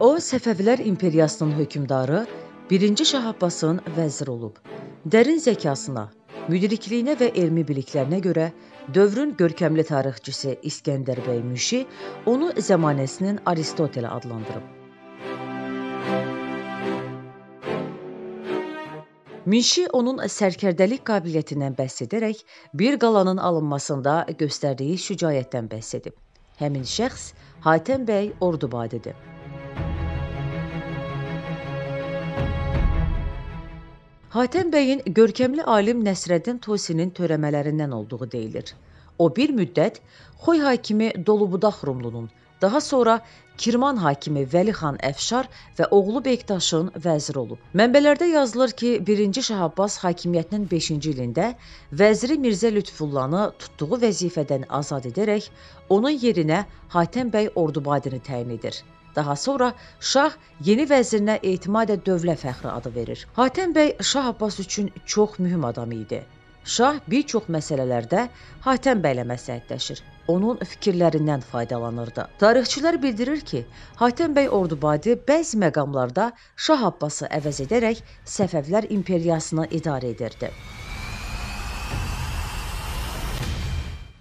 O, Səfəvilər İmperiyasının hökmdarı, 1-ci Şah Abbasın vəzir olub. Dərin zəkasına, müdrikliyinə və elmi biliklərinə görə dövrün görkəmli tarixçisi İsgəndər bəy Münşi onu zəmanəsinin Aristotel adlandırıb. Münşi onun sərkərdəlik qabiliyyətindən bəhs edərək bir qalanın alınmasında göstərdiyi şücaətdən bəhs edib. Həmin şəxs Hatəm bəy Ordubadidir. Hatəm bəyin görkəmli alim Nesreddin Tosinin törəmələrindən olduğu deyilir. O bir müddət Xoy hakimi Dolubadakh Rumlunun, daha sonra Kirman hakimi Velihan Efşar və oğlu Bektaşın vəziri olub. Mənbələrdə yazılır ki, 1-ci Şah Abbas hakimiyyətinin 5-ci ilində vəziri Mirza Lütfullahı tutduğu vəzifədən azad edərək onun yerinə Hatəm bəy Ordubadini təyin edir. Daha sonra Şah yeni vəzirinə etimadə dövlət fəxri adı verir. Hatəm bəy Şah Abbas üçün çox mühüm adam idi. Şah bir çox məsələlərdə Hatəm bəylə məsləhətləşir, onun fikirlərindən faydalanırdı. Tarixçilər bildirir ki, Hatəm bəy Ordubadi bəzi məqamlarda Şah Abbası əvəz edərək Səfəvlər İmperiyasını idarə edirdi.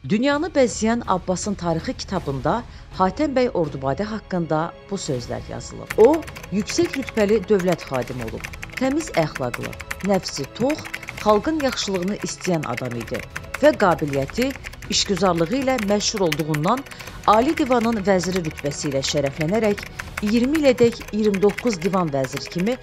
Dünyanı bəzəyən Abbasın tarixi kitabında Hatəm bəy Ordubadi haqqında bu sözlər yazılıb. O, yüksək rütbəli dövlət xadimi olub, təmiz əxlaqlı, nəfsi tox, xalqın yaxşılığını istəyən adam idi və qabiliyyəti işgüzarlığı ilə məşhur olduğundan Ali Divanın vəziri rütbəsi ilə şərəflənərək 20 ilədək 29 divan vəziri kimi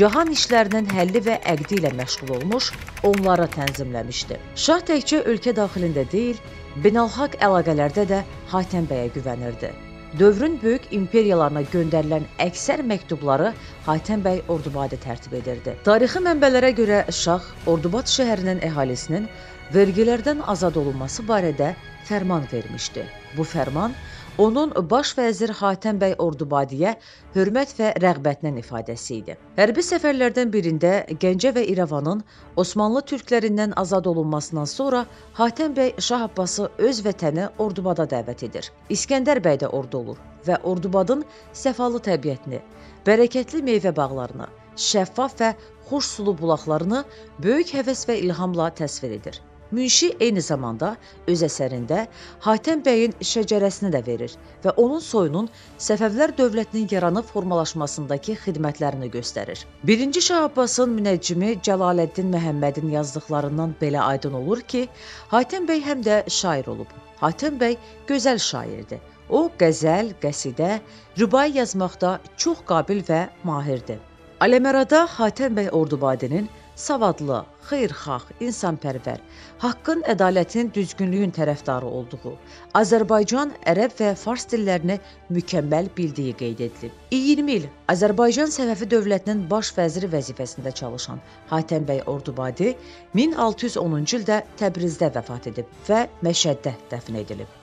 cahan işlərinin həlli və əqdi ilə məşğul olmuş, onları tənzimləmişdi. Şah təkcə ölkə daxilində deyil, beynəlxalq əlaqələrdə də Hatəm bəyə güvənirdi. Dövrün böyük imperiyalarına göndərilən əksər məktubları Hatəm bəy Ordubadi tərtib edirdi. Tarixi mənbələrə görə Şah, Ordubad şəhərinin əhalisinin vergilərdən azad olunması barədə fərman vermişdi. Bu fərman onun baş vəzir Hatəm bəy Ordubadiyə hörmət və rəğbətinin ifadəsi idi. Hərbi səfərlərdən birində Gəncə və İrəvanın Osmanlı türklərindən azad olunmasından sonra Hatəm bəy Şah Abbası öz vətəni Ordubada dəvət edir. İskəndər bəy də orada olur və Ordubadın səfalı təbiətini, bərəkətli meyvə bağlarını, şəffaf və xoş sulu bulaqlarını böyük həvəs və ilhamla təsvir edir. Münşi eyni zamanda öz əsərində Hatəm bəyin şəcərəsini də verir və onun soyunun Səfəvlər dövlətinin yaranıb formalaşmasındakı xidmətlərini göstərir. 1-ci Şah Abbasın münəccimi Cəlaləddin Məhəmmədin yazdıqlarından belə aydın olur ki, Hatəm bəy həm də şair olub. Hatəm bəy gözəl şairdir. O, qəzəl, qəsidə, rübai yazmaqda çox qabil və mahirdir. Aləmərada Hatəm bəy Ordubadinin savadlı, xeyirxah, insanpərvər, haqqın, ədalətin, düzgünlüyün tərəfdarı olduğu, Azərbaycan, ərəb və fars dillərini mükəmməl bildiyi qeyd edilib. 20 il Azərbaycan Səfəvi dövlətinin baş vəziri vəzifəsində çalışan Hatəm bəy Ordubadi 1610-cu ildə Təbrizdə vəfat edib və Məşəddə dəfn edilib.